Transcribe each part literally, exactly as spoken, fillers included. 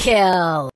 Kill.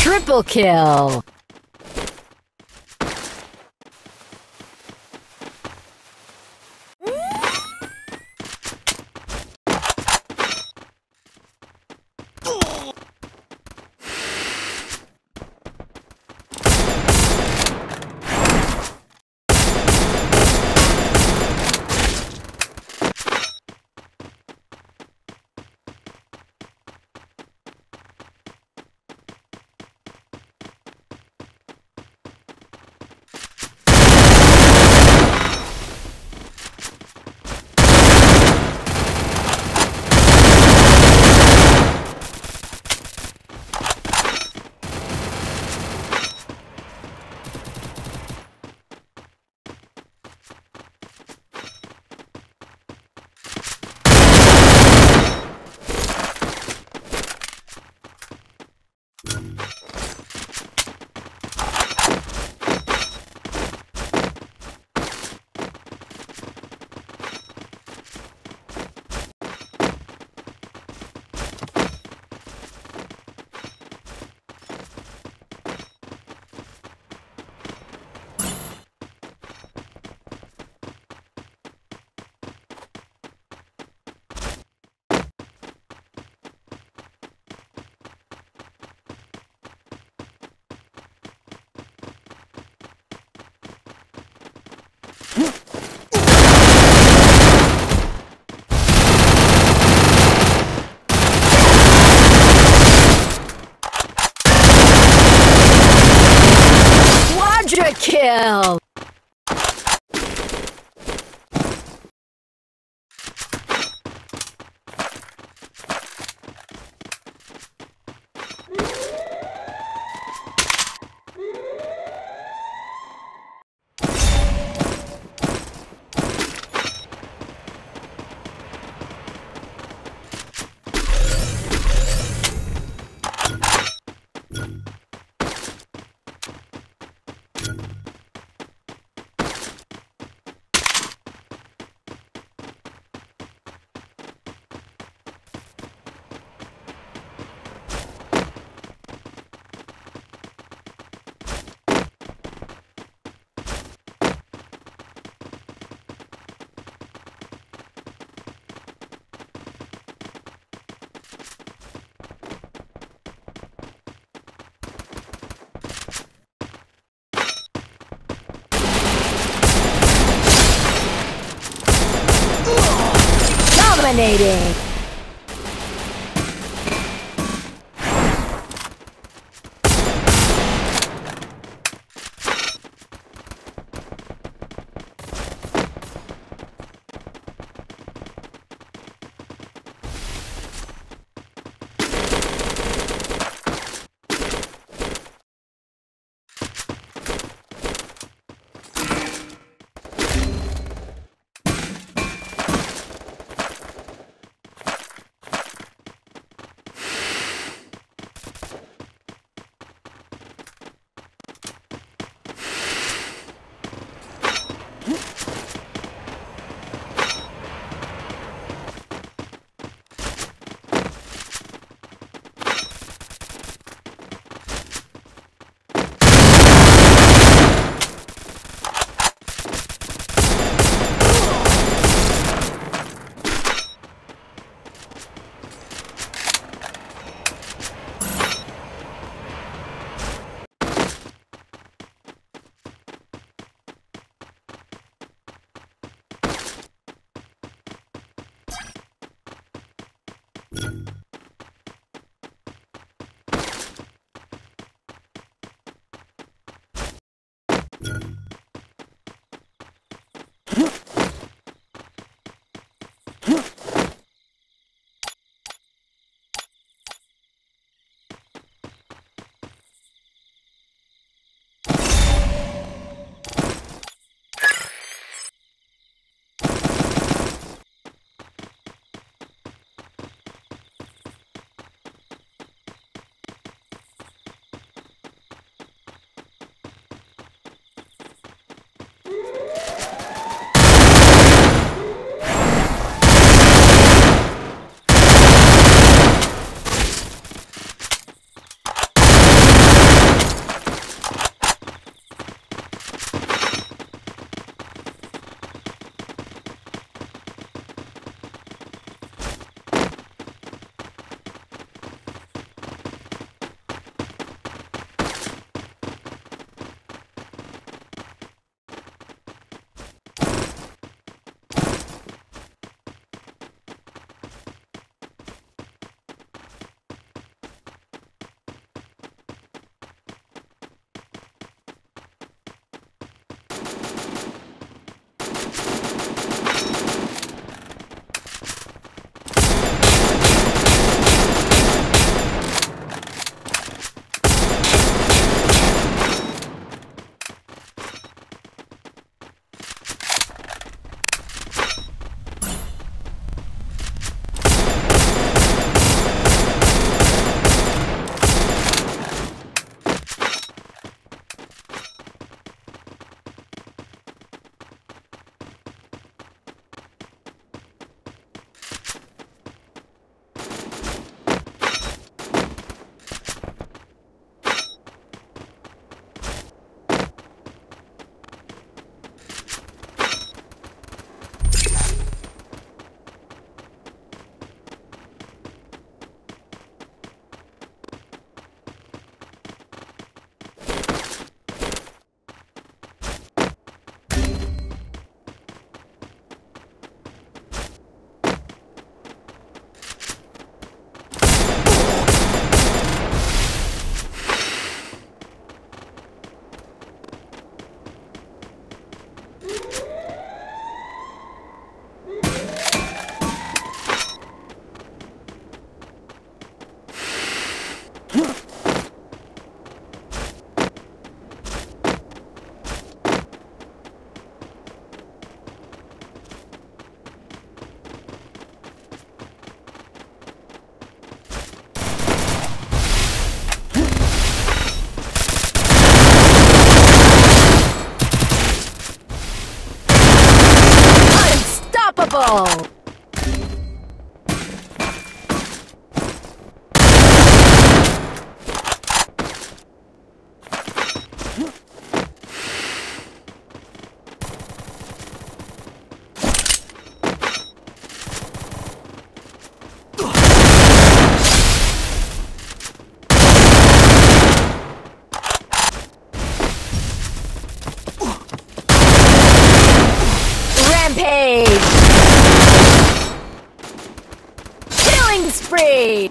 Triple kill. Kill. Dominating. Killing spree!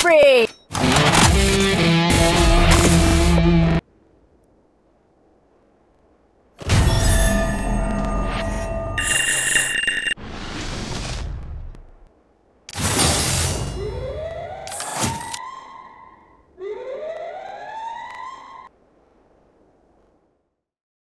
Free!